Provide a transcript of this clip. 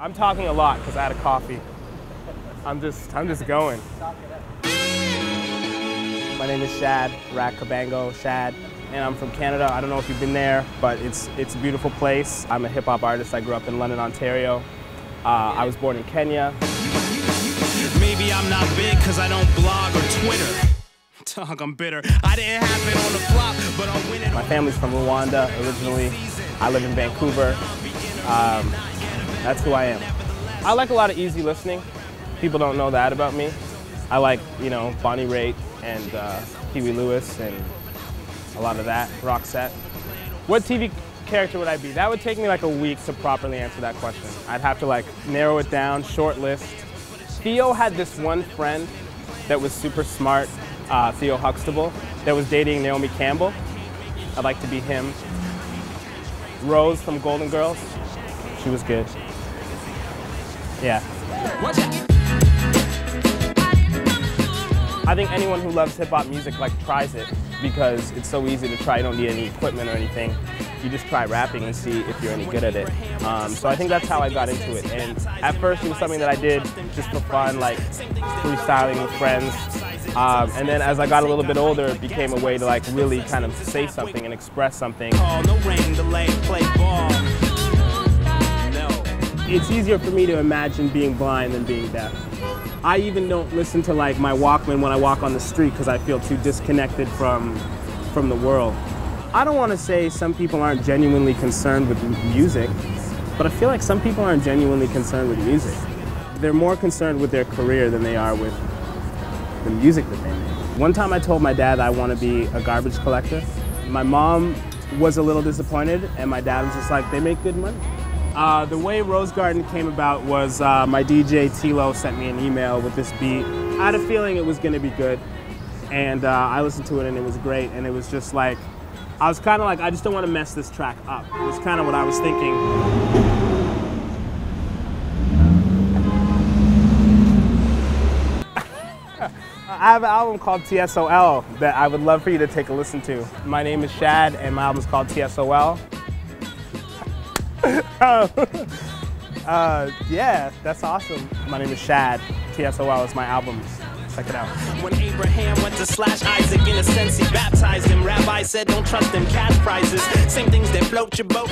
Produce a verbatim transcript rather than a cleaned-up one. I'm talking a lot because I had a coffee. I'm just, I'm just going. My name is Shad Rakabango, Shad, and I'm from Canada. I don't know if you've been there, but it's, it's a beautiful place. I'm a hip hop artist. I grew up in London, Ontario. Uh, I was born in Kenya. Maybe I'm not big because I don't blog or Twitter. Dog, I'm bitter. I didn't have it on the flop, but I'll win it. My family's from Rwanda originally. I live in Vancouver. Um, that's who I am. I like a lot of easy listening. People don't know that about me. I like, you know, Bonnie Raitt and uh, Huey Lewis and a lot of that, rock set. What T V character would I be? That would take me like a week to properly answer that question. I'd have to like narrow it down, short list. Theo had this one friend that was super smart, uh, Theo Huxtable, that was dating Naomi Campbell. I'd like to be him. Rose from Golden Girls, she was good. Yeah. I think anyone who loves hip-hop music like tries it because it's so easy to try. You don't need any equipment or anything. You just try rapping and see if you're any good at it. Um, so I think that's how I got into it. And at first it was something that I did just for fun, like freestyling with friends. Um, and then as I got a little bit older, it became a way to like really kind of say something and express something. It's easier for me to imagine being blind than being deaf. I even don't listen to like my Walkman when I walk on the street because I feel too disconnected from, from the world. I don't want to say some people aren't genuinely concerned with music, but I feel like some people aren't genuinely concerned with music. They're more concerned with their career than they are with the music that they make. One time I told my dad I want to be a garbage collector. My mom was a little disappointed and my dad was just like, they make good money. Uh, the way Rose Garden came about was uh, my D J Tilo sent me an email with this beat. I had a feeling it was going to be good, and uh, I listened to it and it was great, and it was just like, I was kind of like, I just don't want to mess this track up. It was kind of what I was thinking. I have an album called T S O L that I would love for you to take a listen to. My name is Shad and my album is called T S O L. uh, yeah, that's awesome. My name is Shad. T S O L is my album. Check it out. When Abraham went to slash Isaac in a sense, he baptized him. Rabbi said don't trust them cash prizes. Same things that float your boat.